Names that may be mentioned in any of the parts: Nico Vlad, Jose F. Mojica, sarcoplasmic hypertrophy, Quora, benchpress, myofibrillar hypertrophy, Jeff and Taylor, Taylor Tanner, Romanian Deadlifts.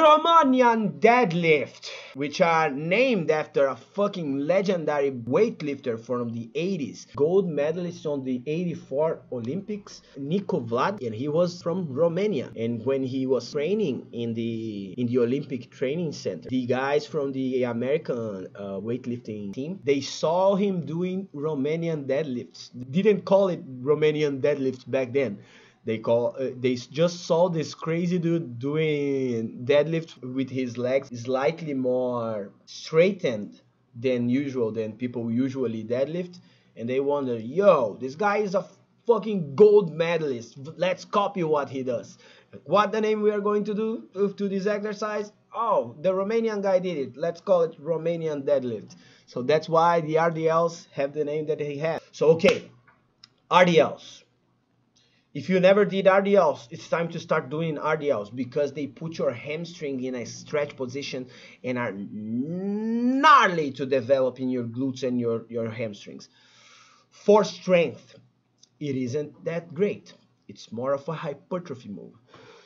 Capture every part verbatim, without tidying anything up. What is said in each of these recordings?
Romanian Deadlift, which are named after a fucking legendary weightlifter from the eighties, gold medalist on the eighty-four Olympics, Nico Vlad, and he was from Romania. And when he was training in the in the Olympic training center, the guys from the American uh, weightlifting team, they saw him doing Romanian deadlifts. Didn't call it Romanian deadlifts back then. They call. Uh, they just saw this crazy dude doing deadlift with his legs slightly more straightened than usual, than people usually deadlift, and they wonder, yo, this guy is a fucking gold medalist. Let's copy what he does. What the name we are going to do to this exercise? Oh, the Romanian guy did it. Let's call it Romanian deadlift. So that's why the R D Ls have the name that they have. So okay, R D Ls. If you never did R D Ls, it's time to start doing R D Ls because they put your hamstring in a stretch position and are gnarly to develop in your glutes and your, your hamstrings. For strength, it isn't that great. It's more of a hypertrophy move.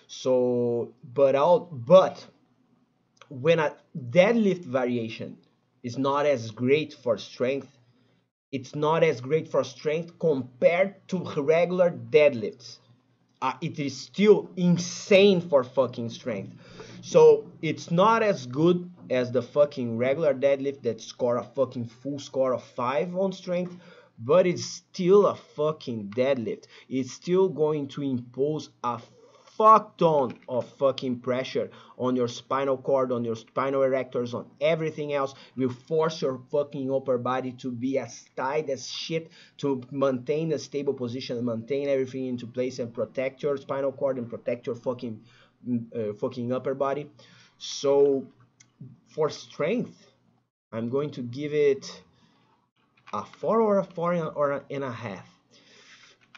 So, but, I'll, but when a deadlift variation is not as great for strength, it's not as great for strength compared to regular deadlifts. Uh, it is still insane for fucking strength. So it's not as good as the fucking regular deadlift that score a fucking full score of five on strength, but it's still a fucking deadlift. It's still going to impose a fuck ton of fucking pressure on your spinal cord, on your spinal erectors, on everything else. Will force your fucking upper body to be as tight as shit to maintain a stable position, maintain everything into place, and protect your spinal cord and protect your fucking uh, fucking upper body. So for strength, I'm going to give it a four or a four or and a half.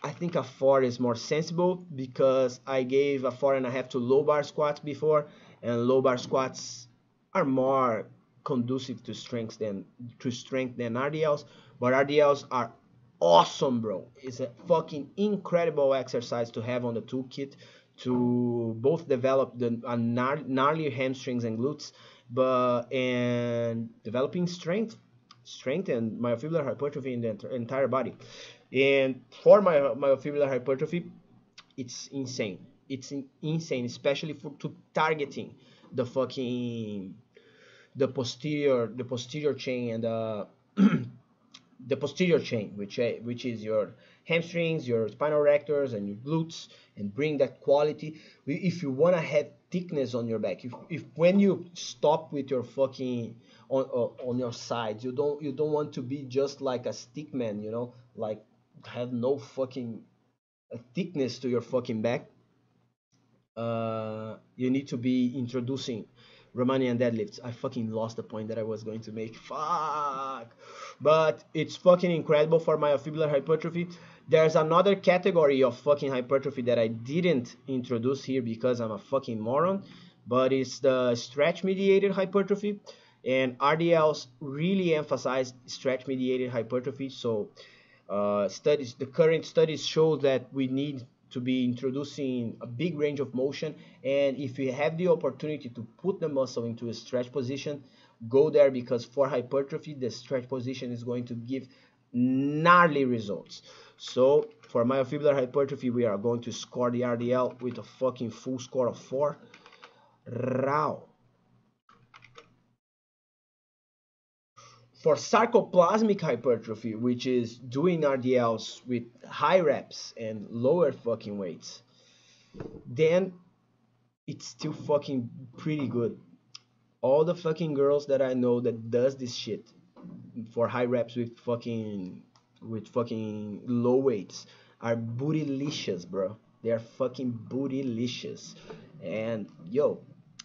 I think a four is more sensible because I gave a four and a half to low bar squats before, and low bar squats are more conducive to strength than to strength than R D Ls. But R D Ls are awesome, bro. It's a fucking incredible exercise to have on the toolkit to both develop the uh, gnarly hamstrings and glutes, but and developing strength, strength and myofibular hypertrophy in the ent entire body. And for my myofibular hypertrophy, it's insane. It's in, insane, especially for to targeting the fucking the posterior, the posterior chain and the the posterior chain, which which is your hamstrings, your spinal erectors, and your glutes, and bring that quality. If you wanna have thickness on your back, if if when you stop with your fucking on on your sides, you don't you don't want to be just like a stick man, you know, like. Have no fucking thickness to your fucking back. Uh, you need to be introducing Romanian deadlifts. I fucking lost the point that I was going to make. Fuck. But it's fucking incredible for myofibular hypertrophy. There's another category of fucking hypertrophy that I didn't introduce here because I'm a fucking moron. But it's the stretch mediated hypertrophy. And R D Ls really emphasize stretch mediated hypertrophy. So Uh, studies, the current studies show that we need to be introducing a big range of motion, and if you have the opportunity to put the muscle into a stretch position, go there, because for hypertrophy the stretch position is going to give gnarly results. So for myofibular hypertrophy we are going to score the R D L with a fucking full score of four. Raw. For sarcoplasmic hypertrophy, which is doing R D Ls with high reps and lower fucking weights, then it's still fucking pretty good. All the fucking girls that I know that does this shit for high reps with fucking with fucking low weights are bootylicious, bro. They are fucking bootylicious. And yo,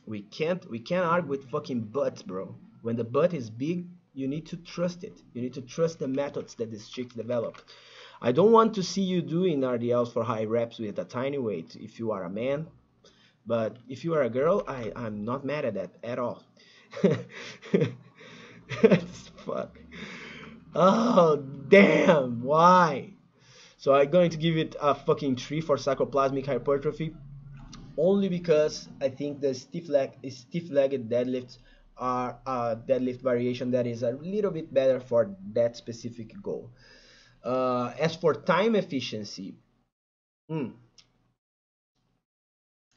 we can't we can't argue with fucking butts, bro. When the butt is big, you need to trust it. You need to trust the methods that these chicks develop. I don't want to see you doing R D Ls for high reps with a tiny weight if you are a man. But if you are a girl, I, I'm not mad at that at all. Fuck. Oh, damn. Why? So I'm going to give it a fucking three for sarcoplasmic hypertrophy. only because I think the stiff leg stiff-legged deadlifts are a deadlift variation that is a little bit better for that specific goal. Uh, as for time efficiency, mm,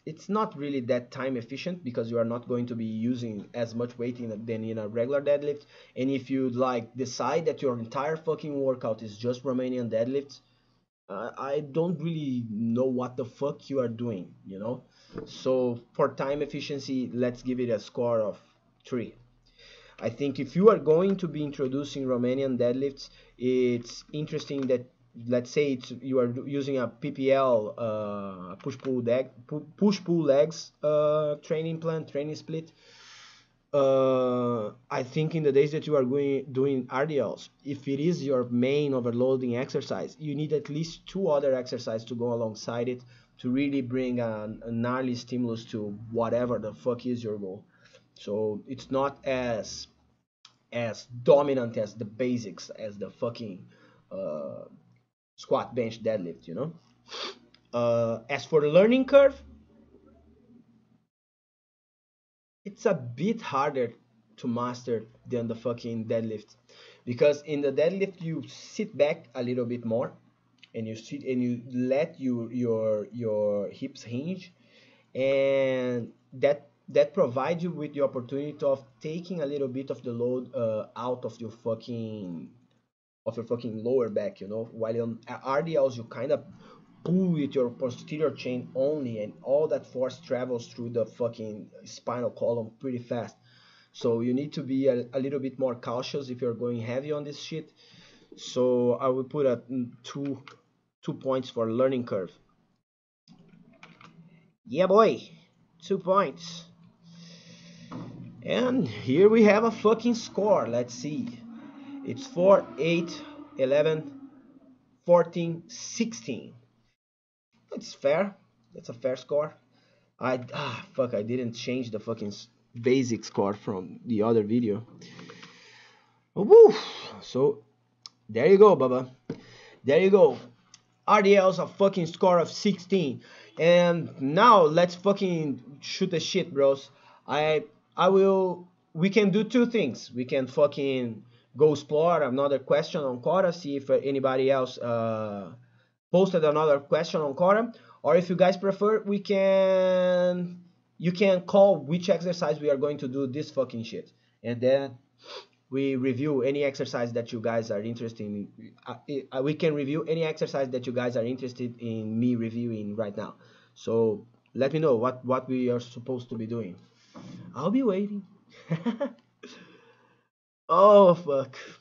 it's not really that time efficient because you are not going to be using as much weight in a, than in a regular deadlift. And if you like decide that your entire fucking workout is just Romanian deadlifts, uh, I don't really know what the fuck you are doing, you know? So for time efficiency, let's give it a score of three. I think if you are going to be introducing Romanian deadlifts, it's interesting that, let's say it's, you are using a P P L uh, push-pull leg, push-pull legs uh, training plan, training split. Uh, I think in the days that you are going doing R D Ls, if it is your main overloading exercise, you need at least two other exercises to go alongside it to really bring a, a gnarly stimulus to whatever the fuck is your goal. So it's not as as dominant as the basics, as the fucking uh, squat, bench, deadlift, you know. Uh, as for learning curve, it's a bit harder to master than the fucking deadlift, because in the deadlift you sit back a little bit more, and you sit and you let your your your hips hinge, and that that provides you with the opportunity of taking a little bit of the load uh, out of your fucking of your fucking lower back, you know, while on R D Ls you kind of pull with your posterior chain only, and all that force travels through the fucking spinal column pretty fast. So you need to be a, a little bit more cautious if you're going heavy on this shit. So I will put a two two points for learning curve. Yeah boy, two points. And here we have a fucking score. Let's see. It's four, eight, eleven, fourteen, sixteen. That's fair. That's a fair score. I ah fuck, I didn't change the fucking basic score from the other video. Woo. So there you go, Baba. There you go. R D L's a fucking score of sixteen. And now let's fucking shoot the shit, bros. I I will we can do two things. We can fucking go explore another question on Quora, see if anybody else uh, posted another question on Quora, or if you guys prefer, we can, you can call which exercise we are going to do this fucking shit, and then we review any exercise that you guys are interested in. Uh, we can review any exercise that you guys are interested in me reviewing right now. So let me know what what we are supposed to be doing. I'll be waiting. Oh fuck.